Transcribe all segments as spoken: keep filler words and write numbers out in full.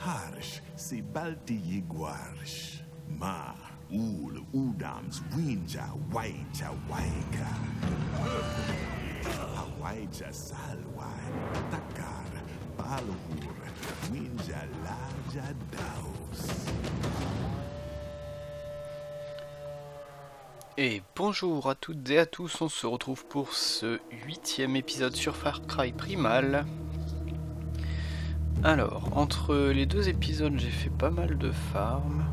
Harsh si balti yiguarsh, ma ul udams winja waija waika. Hawaija salwan takar balhur winja laja daus. Et bonjour à toutes et à tous, on se retrouve pour ce huitième épisode sur Far Cry Primal. Alors, entre les deux épisodes, j'ai fait pas mal de farm,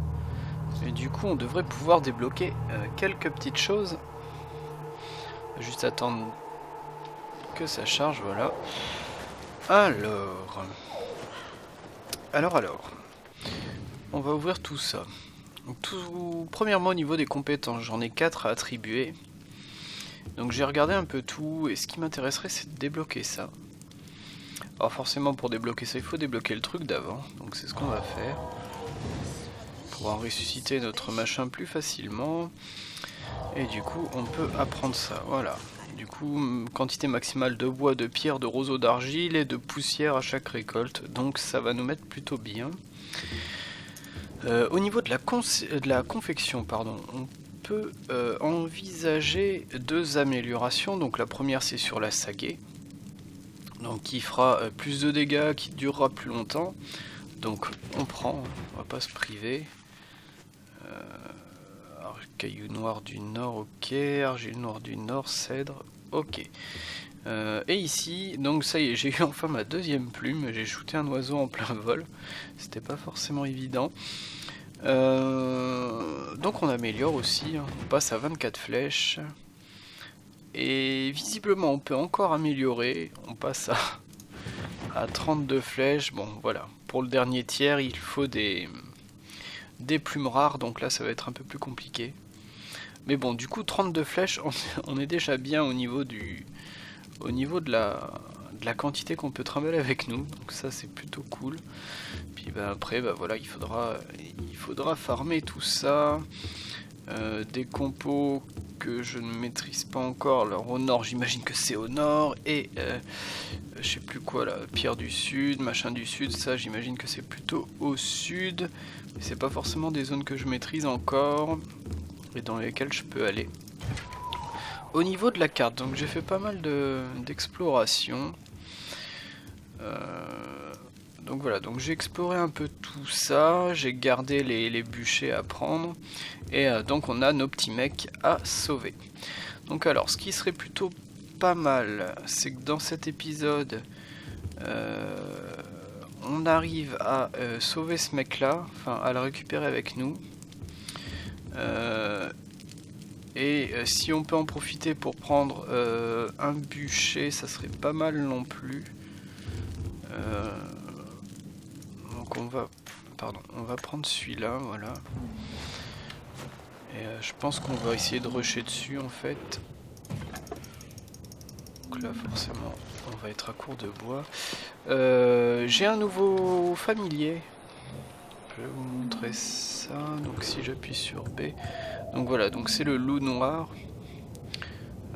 et du coup on devrait pouvoir débloquer euh, quelques petites choses. Juste attendre que ça charge, voilà. Alors, alors, alors, on va ouvrir tout ça. Donc, tout, premièrement au niveau des compétences, j'en ai quatre à attribuer. Donc j'ai regardé un peu tout, et ce qui m'intéresserait c'est de débloquer ça. Alors forcément pour débloquer ça il faut débloquer le truc d'avant, donc c'est ce qu'on va faire. Pour en ressusciter notre machin plus facilement. Et du coup on peut apprendre ça, voilà. Du coup quantité maximale de bois, de pierre, de roseaux d'argile et de poussière à chaque récolte. Donc ça va nous mettre plutôt bien. Euh, au niveau de la, de la confection, pardon, on peut euh, envisager deux améliorations. Donc la première c'est sur la sagaie. Donc qui fera plus de dégâts, qui durera plus longtemps. Donc on prend, on va pas se priver. Euh, caillou noir du nord, ok. Argile noire du nord, cèdre, ok. Euh, et ici, donc ça y est, j'ai eu enfin ma deuxième plume. J'ai shooté un oiseau en plein vol. C'était pas forcément évident. Euh, donc on améliore aussi. Hein. On passe à vingt-quatre flèches. Et visiblement on peut encore améliorer, on passe à, à trente-deux flèches, bon voilà, pour le dernier tiers il faut des, des plumes rares, donc là ça va être un peu plus compliqué. Mais bon du coup trente-deux flèches, on, on est déjà bien au niveau, du, au niveau de, la, de la quantité qu'on peut trimballer avec nous, donc ça c'est plutôt cool. Puis bah, après bah, voilà, il, faudra, il faudra farmer tout ça. Euh, des compos que je ne maîtrise pas encore, alors au nord j'imagine que c'est au nord, et euh, je sais plus quoi là, pierre du sud, machin du sud, ça j'imagine que c'est plutôt au sud, mais c'est pas forcément des zones que je maîtrise encore, et dans lesquelles je peux aller. Au niveau de la carte, donc j'ai fait pas mal de d'exploration, euh, donc voilà, donc j'ai exploré un peu tout ça, j'ai gardé les, les bûchers à prendre, et euh, donc on a nos petits mecs à sauver. Donc alors, ce qui serait plutôt pas mal, c'est que dans cet épisode, euh, on arrive à euh, sauver ce mec-là, enfin à le récupérer avec nous. Euh, et euh, si on peut en profiter pour prendre euh, un bûcher, ça serait pas mal non plus. Euh, Donc on va, pardon, on va prendre celui-là, voilà. Et euh, je pense qu'on va essayer de rusher dessus en fait. Donc là forcément on va être à court de bois. Euh, J'ai un nouveau familier. Je vais vous montrer ça. Donc si j'appuie sur B. Donc voilà, donc c'est le loup noir.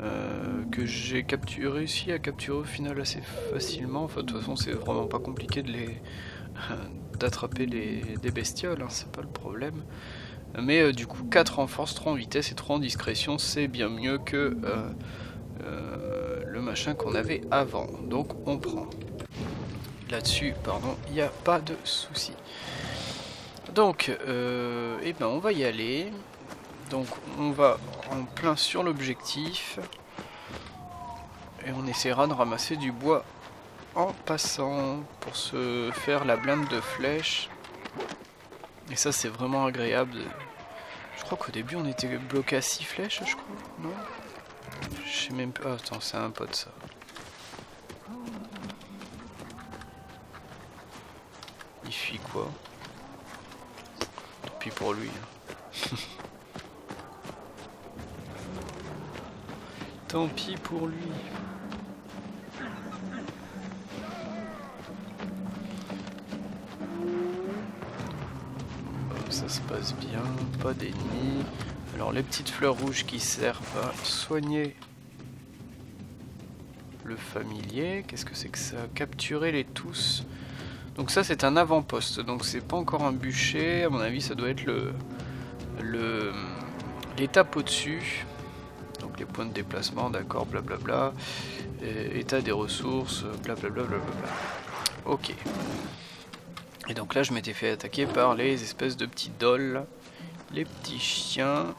Euh, que j'ai réussi à capturer au final assez facilement. Enfin de toute façon c'est vraiment pas compliqué de les... d'attraper des bestioles, hein, c'est pas le problème. Mais euh, du coup quatre en force, trois en vitesse et trois en discrétion, c'est bien mieux que euh, euh, le machin qu'on avait avant. Donc on prend. Là-dessus, pardon, il n'y a pas de souci. Donc, euh, eh ben, on va y aller. Donc on va en plein sur l'objectif. Et on essaiera de ramasser du bois en passant pour se faire la blinde de flèches, et ça c'est vraiment agréable. Je crois qu'au début on était bloqué à six flèches, je crois, non, je sais même pas. Oh, attends, c'est un pote ça. Il fuit quoi, tant pis pour lui. Hein. Tant pis pour lui. Ça se passe bien, pas d'ennemis. Alors les petites fleurs rouges qui servent à soigner le familier. Qu'est-ce que c'est que ça? Capturer les tous. Donc ça c'est un avant-poste, donc c'est pas encore un bûcher. À mon avis ça doit être le, le l'étape au-dessus. Donc les points de déplacement, d'accord, blablabla. État des ressources, blablabla. Bla bla bla. Ok. Et donc là je m'étais fait attaquer par les espèces de petits dolls, les petits chiens.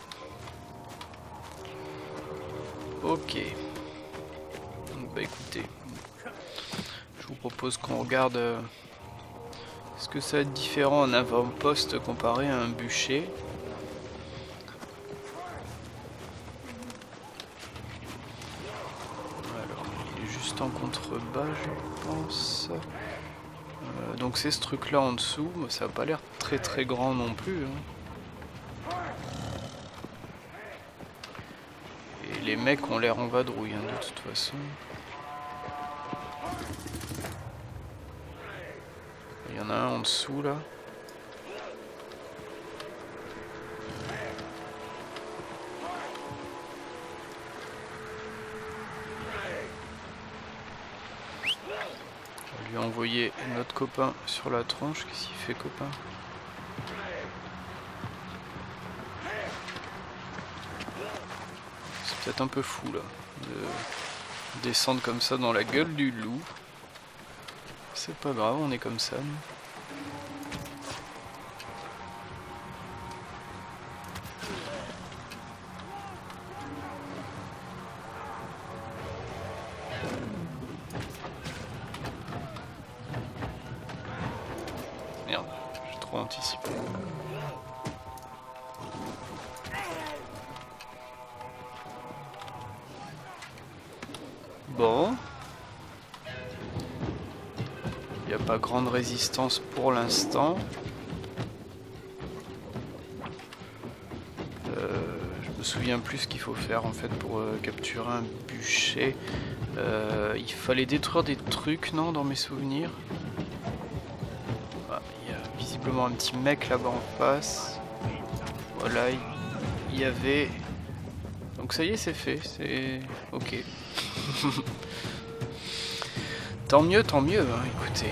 Ok. Donc bah écoutez, je vous propose qu'on regarde euh, ce que ça a de différent en avant-poste comparé à un bûcher. Alors il est juste en contrebas je pense. Euh, donc c'est ce truc là en dessous, ça a pas l'air très très grand non plus. Hein. Les mecs ont l'air en vadrouille hein, de toute façon. Il y en a un en dessous là. On lui a envoyé notre copain sur la tronche. Qu'est-ce qu'il fait, copain ? Peut-être un peu fou là, de descendre comme ça dans la gueule du loup. C'est pas grave, on est comme ça. Nous. Merde, j'ai trop anticipé. Bon, il n'y a pas grande résistance pour l'instant. Euh, je me souviens plus ce qu'il faut faire en fait pour euh, capturer un bûcher. Euh, il fallait détruire des trucs, non, dans mes souvenirs. Ah, il y a visiblement un petit mec là-bas en face. Voilà, il y avait... Donc ça y est, c'est fait, c'est... Ok. Tant mieux, tant mieux, hein, écoutez.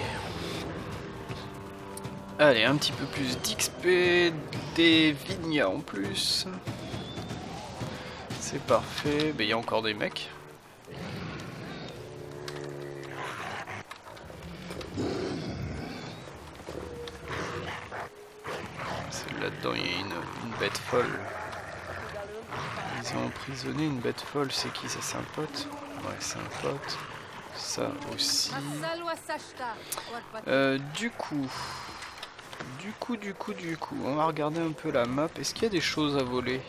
Allez, un petit peu plus d'X P, des vignas en plus. C'est parfait, mais il y a encore des mecs. Celle là-dedans, il y a une, une bête folle. Ils ont emprisonné une bête folle, c'est qui ça? C'est un pote? Ouais, c'est un pote. Ça aussi. Euh, du coup, du coup, du coup, du coup, on va regarder un peu la map. Est-ce qu'il y a des choses à voler?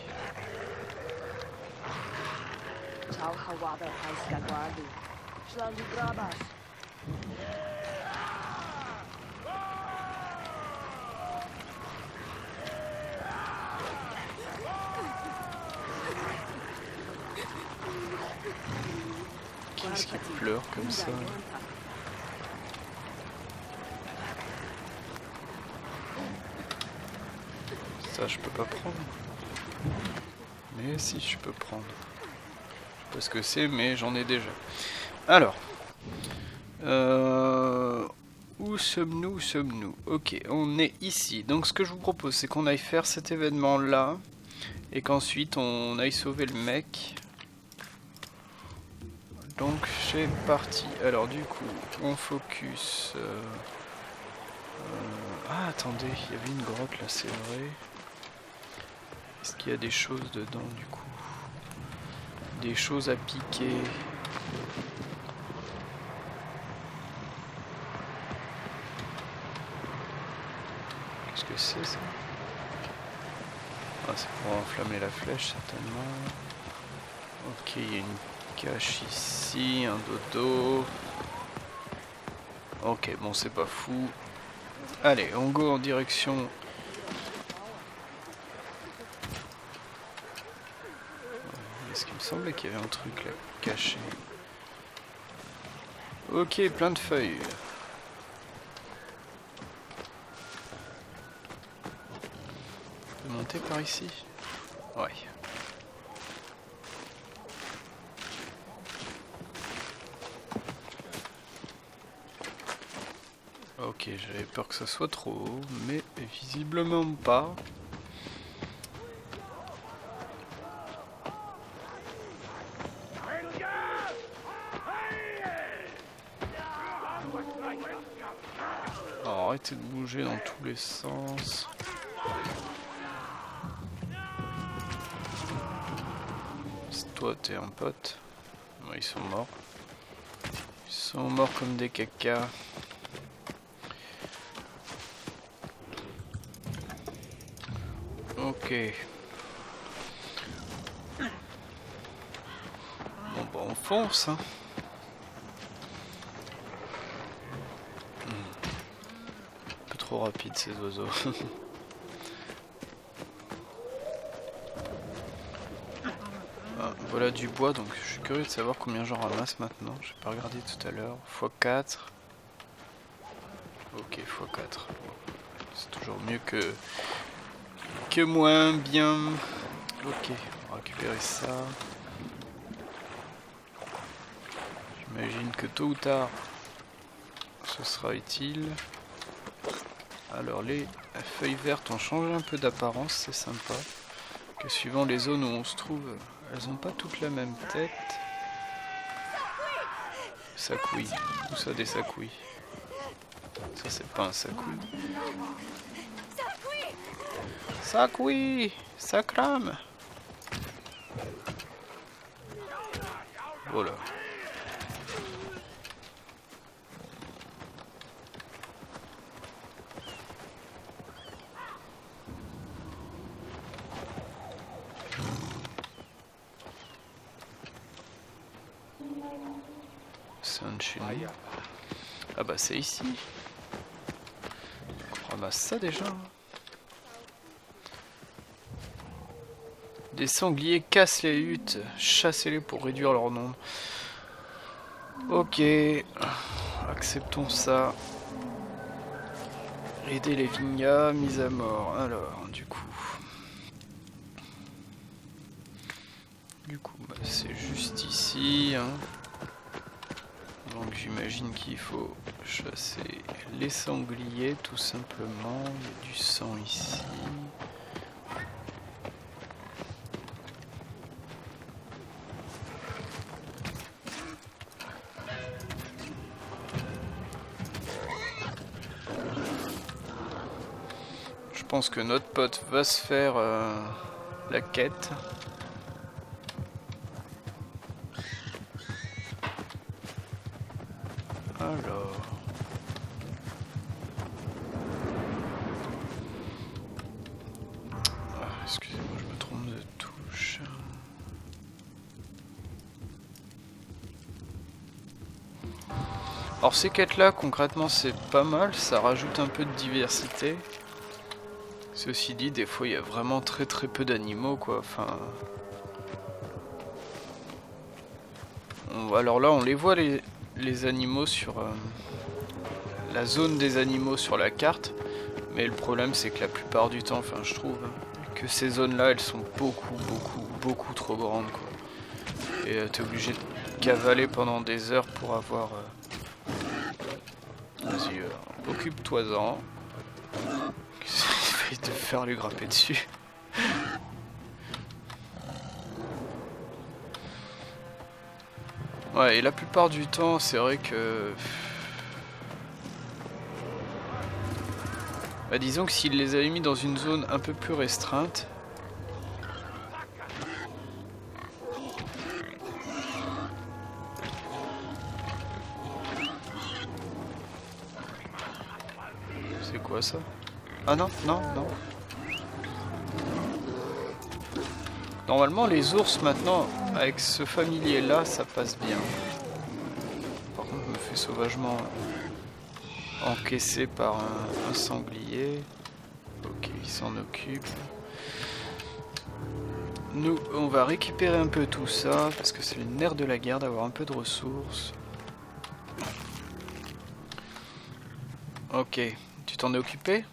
Qu'est-ce qui pleure comme ça? Ça je peux pas prendre. Mais si je peux prendre. Je sais pas ce que c'est mais j'en ai déjà. Alors. Euh, où sommes-nous? Où sommes-nous? Ok, on est ici. Donc ce que je vous propose c'est qu'on aille faire cet événement là. Et qu'ensuite on aille sauver le mec. Donc c'est parti. Alors du coup, on focus. Euh, euh, ah attendez, il y avait une grotte là, c'est vrai. Est-ce qu'il y a des choses dedans du coup? Des choses à piquer. Qu'est-ce que c'est ça? Ah c'est pour enflammer la flèche certainement. Ok, il y a une... cache ici, un dodo. Ok, bon, c'est pas fou. Allez, on go en direction. Est-ce qu'il me semblait qu'il y avait un truc là caché? Ok, plein de feuilles. On peut monter par ici? Ouais. Ok, j'avais peur que ça soit trop haut, mais visiblement pas. Alors, arrêtez de bouger dans tous les sens. Toi t'es un pote. Bon, ils sont morts. Ils sont morts comme des cacas. Ok. Bon bah on fonce hein. Un peu trop rapide ces oiseaux. Voilà du bois, donc je suis curieux de savoir combien j'en ramasse maintenant. J'ai pas regardé tout à l'heure. fois quatre. Ok, fois quatre. C'est toujours mieux que que moins bien. Ok, on va récupérer ça. J'imagine que tôt ou tard, ce sera utile. Alors les feuilles vertes ont changé un peu d'apparence, c'est sympa. Que suivant les zones où on se trouve, elles n'ont pas toutes la même tête. Sacouille. Ou ça des sacouilles. Ça c'est pas un sacouille. Sacouille. Ça crame. Voilà. Ah bah c'est ici. On ramasse ça déjà. Des sangliers cassent les huttes. Chassez-les pour réduire leur nombre. Ok. Acceptons ça. Aider les vignas, mise à mort. Alors, du coup... Du coup, bah c'est juste ici. Hein. Donc j'imagine qu'il faut chasser les sangliers tout simplement. Il y a du sang ici. Je pense que notre pote va se faire euh, la quête. Alors... Ah, excusez-moi, je me trompe de touche. Alors ces quêtes-là, concrètement, c'est pas mal, ça rajoute un peu de diversité. Ceci dit, des fois, il y a vraiment très très peu d'animaux, quoi, enfin... On... Alors là, on les voit, les... les animaux sur euh, la zone des animaux sur la carte, mais le problème c'est que la plupart du temps, enfin je trouve que ces zones là elles sont beaucoup beaucoup beaucoup trop grandes quoi. Et euh, t'es obligé de cavaler pendant des heures pour avoir euh... vas-y euh, occupe-toi-en. J'ai failli te faire lui grimper dessus. Ouais, et la plupart du temps, c'est vrai que... Bah, disons que s'il les avait mis dans une zone un peu plus restreinte... C'est quoi ça? Ah non, non, non. Normalement, les ours, maintenant, avec ce familier-là, ça passe bien. Par contre, je me fais sauvagement encaisser par un, un sanglier. Ok, il s'en occupe. Nous, on va récupérer un peu tout ça, parce que c'est le nerf de la guerre d'avoir un peu de ressources. Ok, tu t'en es occupé ?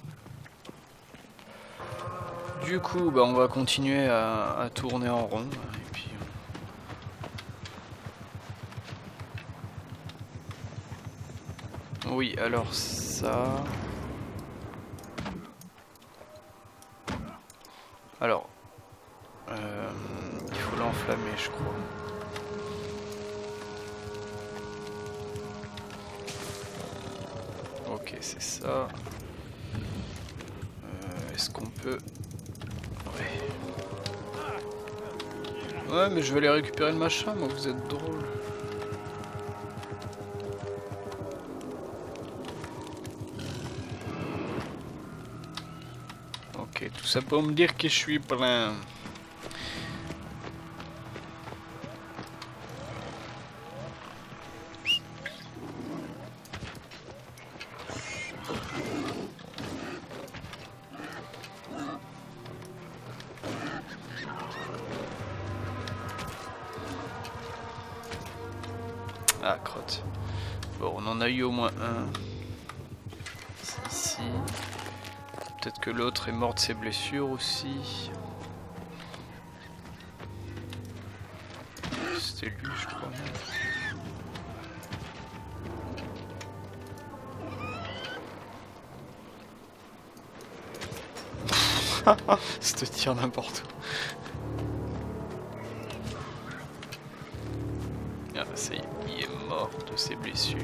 Du coup, bah, on va continuer à, à tourner en rond. Et puis... Oui, alors ça... Alors... Euh, il faut l'enflammer, je crois. Ok, c'est ça. Euh, Est-ce qu'on peut... Ouais. Ouais, mais je vais aller récupérer le machin, moi, vous êtes drôle. Ok, tout ça pour me dire que je suis plein. Ah, crotte. Bon, on en a eu au moins un. C'est ici. Peut-être que l'autre est mort de ses blessures aussi. C'était lui, je crois. C'était tir n'importe où. Ah, ça y est, il est mort de ses blessures.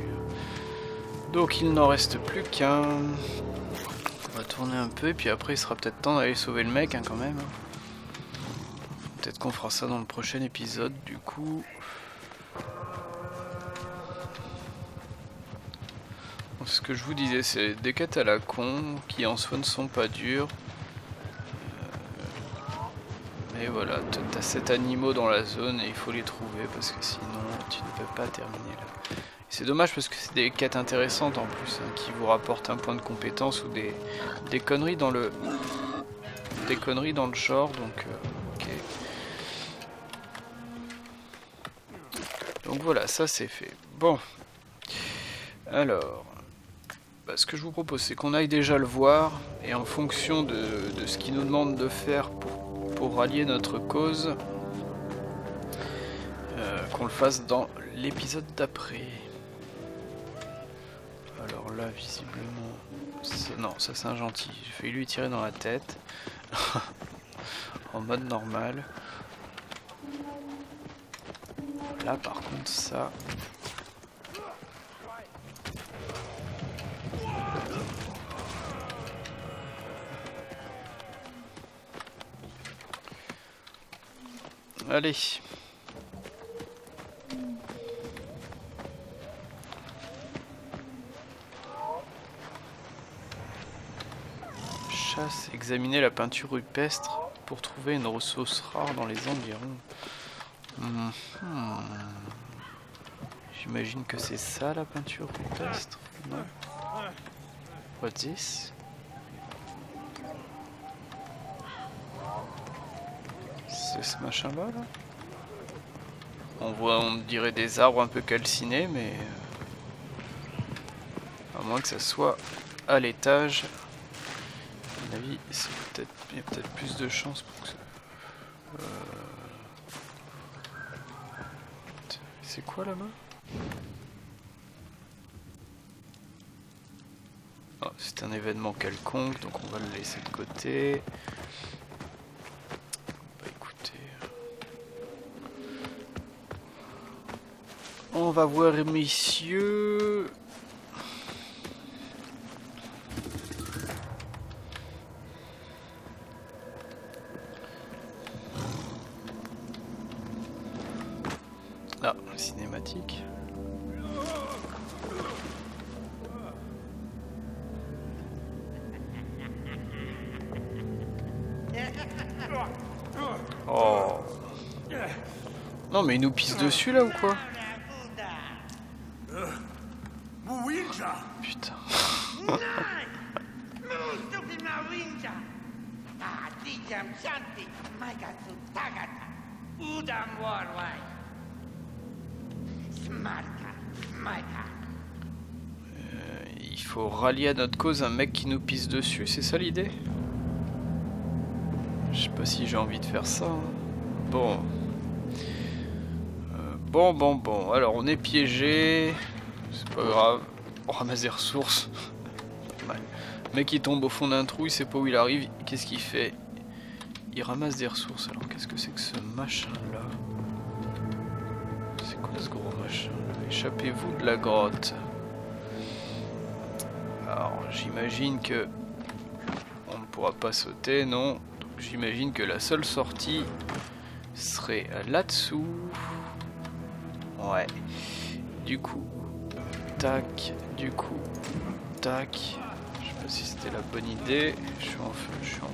Donc il n'en reste plus qu'un. On va tourner un peu et puis après il sera peut-être temps d'aller sauver le mec hein, quand même. Peut-être qu'on fera ça dans le prochain épisode du coup. Donc, ce que je vous disais, c'est des quêtes à la con qui en soi ne sont pas dures. Mais voilà, t'as sept animaux dans la zone et il faut les trouver parce que sinon tu ne peux pas terminer là. C'est dommage parce que c'est des quêtes intéressantes en plus, hein, qui vous rapportent un point de compétence ou des, des conneries dans le des conneries dans le genre, donc euh, ok. Donc voilà, ça c'est fait. Bon, alors, bah, ce que je vous propose, c'est qu'on aille déjà le voir et en fonction de, de ce qu'il nous demande de faire pour, pour rallier notre cause, euh, qu'on le fasse dans l'épisode d'après. Alors là, visiblement... Ça, non, ça c'est un gentil. J'ai failli lui tirer dans la tête. En mode normal. Là par contre, ça... Allez. Chasse, examiner la peinture rupestre pour trouver une ressource rare dans les environs. Hmm. J'imagine que c'est ça la peinture rupestre. Non. What's this? C'est ce machin là, là. On voit, on dirait des arbres un peu calcinés, mais à moins que ça soit à l'étage. À mon avis, c'est peut-être, il y a peut-être plus de chances pour que ça... Euh... C'est quoi là-bas? Oh, c'est un événement quelconque, donc on va le laisser de côté. Bah écoutez... On va voir, messieurs... Ah, cinématique. Oh. Non mais il nous pisse dessus là ou quoi? Putain. Euh, il faut rallier à notre cause un mec qui nous pisse dessus, c'est ça l'idée? Je sais pas si j'ai envie de faire ça. Bon. Euh, bon, bon, bon. Alors, on est piégé. C'est pas grave. On ramasse des ressources. Pas mal. Le mec, il tombe au fond d'un trou, il sait pas où il arrive. Qu'est-ce qu'il fait? Il ramasse des ressources. Alors, qu'est-ce que c'est que ce machin-là? C'est quoi ce gros machin? Échappez-vous de la grotte. Alors, j'imagine que... on ne pourra pas sauter, non? J'imagine que la seule sortie serait là-dessous. Ouais. Du coup, tac, du coup, tac. Je sais pas si c'était la bonne idée. Je suis en feu, je suis en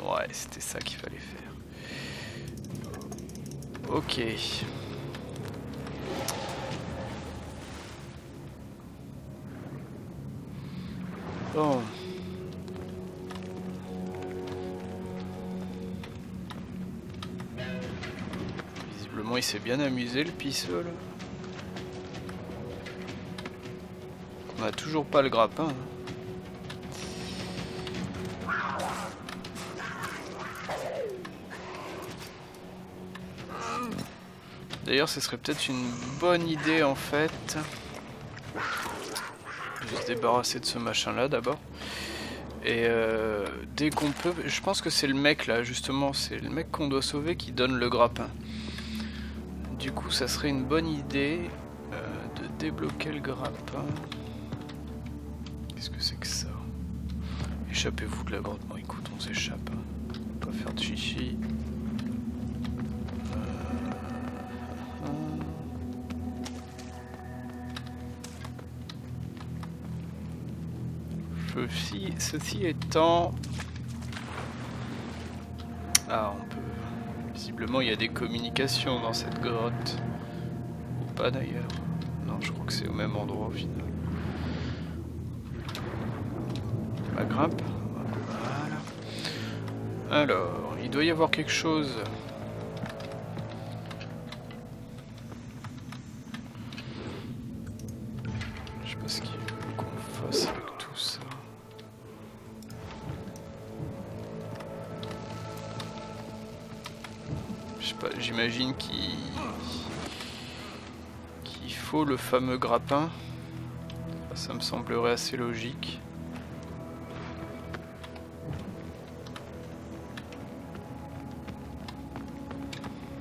feu. Ouais, c'était ça qu'il fallait faire. Ok. Bon. Visiblement il s'est bien amusé le pisseux là. On a toujours pas le grappin. D'ailleurs ce serait peut-être une bonne idée en fait. Se débarrasser de ce machin là d'abord et euh, dès qu'on peut, je pense que c'est le mec là justement, c'est le mec qu'on doit sauver qui donne le grappin. Du coup ça serait une bonne idée euh, de débloquer le grappin. Qu'est-ce que c'est que ça? Échappez-vous de la grotte. Bon écoute, on s'échappe, hein. On peut pas faire de chichi. Ceci, ceci étant... Ah, on peut... Visiblement, il y a des communications dans cette grotte. Ou pas d'ailleurs. Non, je crois que c'est au même endroit au final. La grimpe. Voilà. Alors, il doit y avoir quelque chose... J'imagine qu'il qu'il faut le fameux grappin. Ça me semblerait assez logique.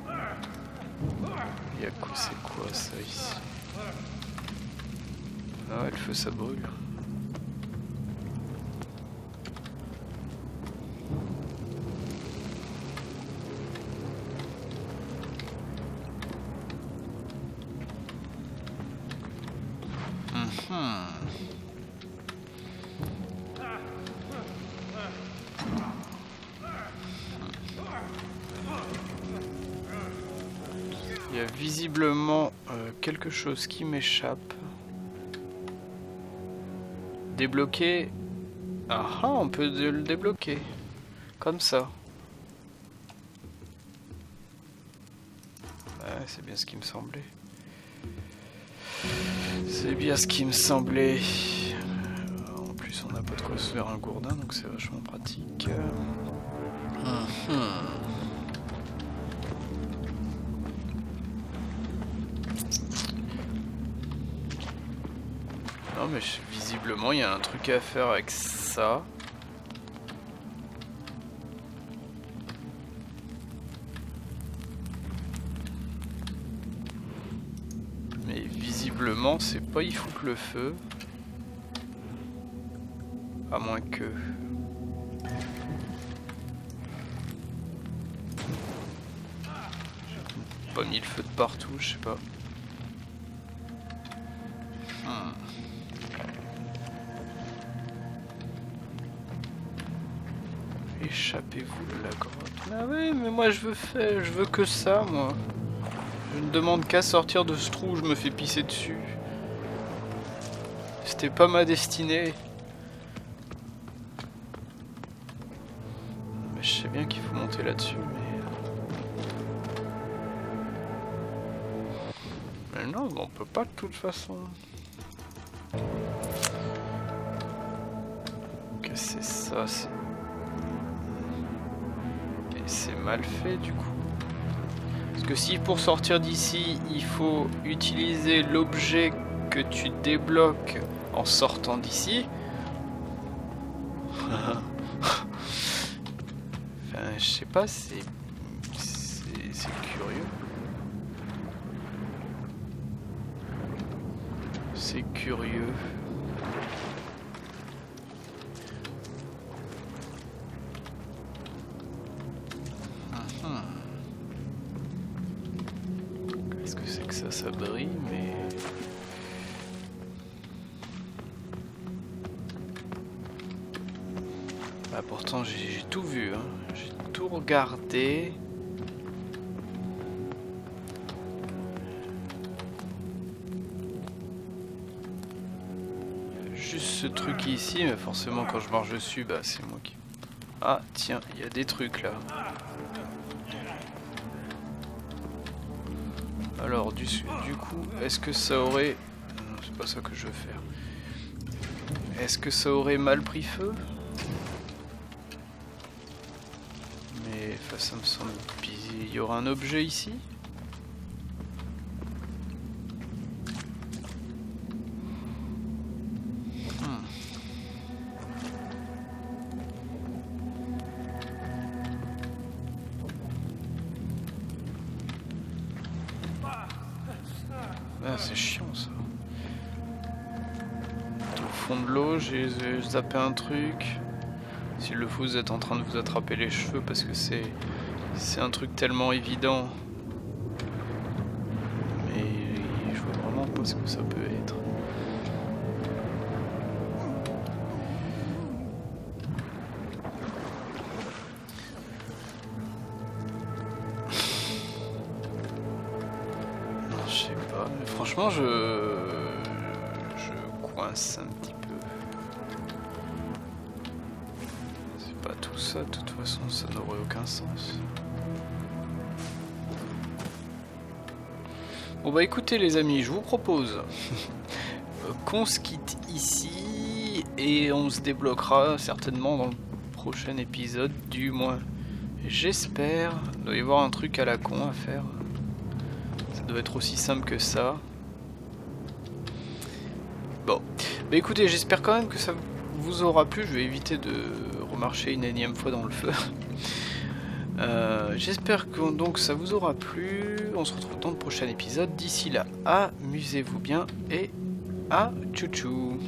Il y a quoi, c'est quoi ça ici? Ah ouais, le feu ça brûle. Visiblement euh, quelque chose qui m'échappe. Débloquer. Ah ah, on peut le débloquer. Comme ça. Ouais, c'est bien ce qui me semblait. C'est bien ce qui me semblait. En plus, on n'a pas de quoi se faire un gourdin, donc c'est vachement pratique. Euh... Mmh. Mais visiblement il y a un truc à faire avec ça. Mais visiblement c'est pas il faut que le feu. À moins que... J'ai pas mis le feu de partout, je sais pas. Hmm. Échappez-vous de la grotte. Ah oui, mais moi je veux faire, je veux que ça, moi. Je ne demande qu'à sortir de ce trou où je me fais pisser dessus. C'était pas ma destinée. Mais je sais bien qu'il faut monter là-dessus, mais... Mais non, mais on peut pas de toute façon. Ok, c'est ça. Et c'est mal fait du coup. Parce que si pour sortir d'ici, il faut utiliser l'objet que tu débloques en sortant d'ici. Enfin, je sais pas, c'est... c'est curieux. C'est curieux. Qu'est-ce que c'est que ça, ça brille, mais... Bah pourtant j'ai tout vu, hein. J'ai tout regardé. Ce truc ici, mais forcément quand je marche dessus, bah c'est moi qui... Ah tiens, il y a des trucs là. Alors du, du coup, est-ce que ça aurait... Non, c'est pas ça que je veux faire. Est-ce que ça aurait mal pris feu? Mais enfin, ça me semble... Il y aura un objet ici? Zapper un truc. S'il le faut, vous êtes en train de vous attraper les cheveux parce que c'est c'est un truc tellement évident. Mais je vois vraiment pas ce que ça peut être. Non, je sais pas. Mais franchement, je je coince un petit peu. Ça, de toute façon, ça n'aurait aucun sens. Bon bah écoutez les amis, je vous propose qu'on se quitte ici et on se débloquera certainement dans le prochain épisode, du moins j'espère. Il doit y avoir un truc à la con à faire. Ça doit être aussi simple que ça. Bon, bah écoutez, j'espère quand même que ça vous aura plu. Je vais éviter de marcher une énième fois dans le feu. Euh, j'espère que donc ça vous aura plu. On se retrouve dans le prochain épisode. D'ici là, amusez-vous bien et à tchou tchou.